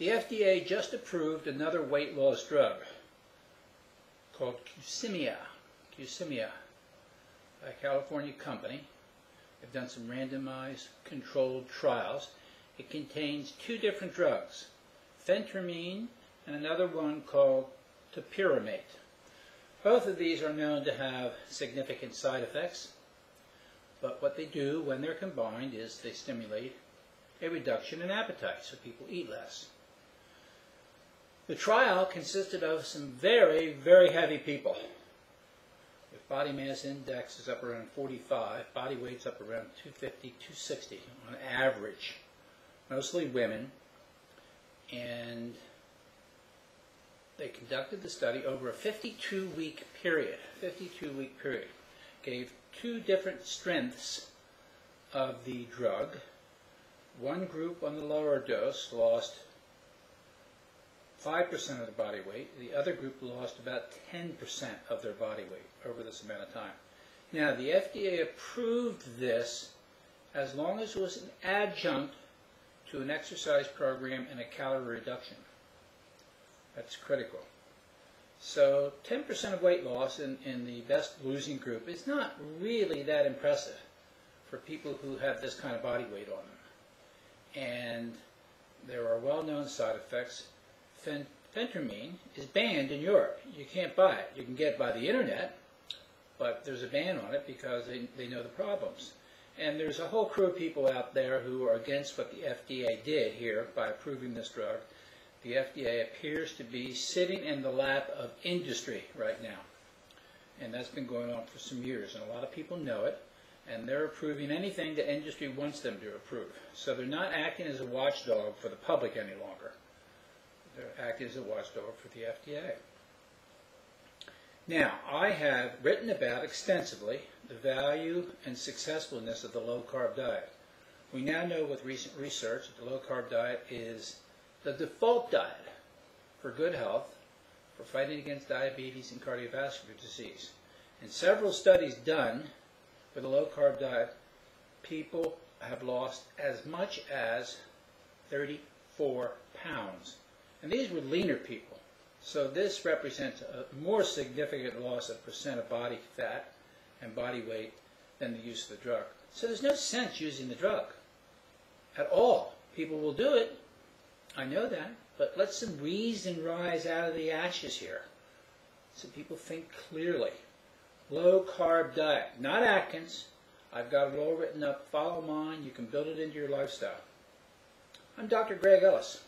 The FDA just approved another weight loss drug called Qsymia, a California company. They've done some randomized controlled trials. It contains two different drugs, Phentermine and another one called Topiramate. Both of these are known to have significant side effects, but what they do when they're combined is they stimulate a reduction in appetite, so people eat less. The trial consisted of some very, very heavy people. If body mass index is up around 45, body weight's up around 250, 260 on average, mostly women, and they conducted the study over a 52-week period, gave two different strengths of the drug. One group on the lower dose lost 5% of the body weight, the other group lost about 10% of their body weight over this amount of time. Now, the FDA approved this as long as it was an adjunct to an exercise program and a calorie reduction. That's critical. So 10% of weight loss in the best losing group is not really that impressive for people who have this kind of body weight on them. And there are well-known side effects. Phentermine is banned in Europe. You can't buy it. You can get it by the internet, but there's a ban on it because they know the problems. And there's a whole crew of people out there who are against what the FDA did here by approving this drug. The FDA appears to be sitting in the lap of industry right now. And that's been going on for some years, and a lot of people know it, and they're approving anything that industry wants them to approve. So they're not acting as a watchdog for the public any longer. They're acting as a watchdog for the FDA. Now, I have written about extensively the value and successfulness of the low-carb diet. We now know with recent research that the low-carb diet is the default diet for good health, for fighting against diabetes and cardiovascular disease. In several studies done with a low-carb diet, people have lost as much as 34 pounds. And these were leaner people. So this represents a more significant loss of percent of body fat and body weight than the use of the drug. So there's no sense using the drug at all. People will do it. I know that, but let some reason rise out of the ashes here so people think clearly. Low-carb diet, not Atkins. I've got it all written up. Follow mine. You can build it into your lifestyle. I'm Dr. Greg Ellis.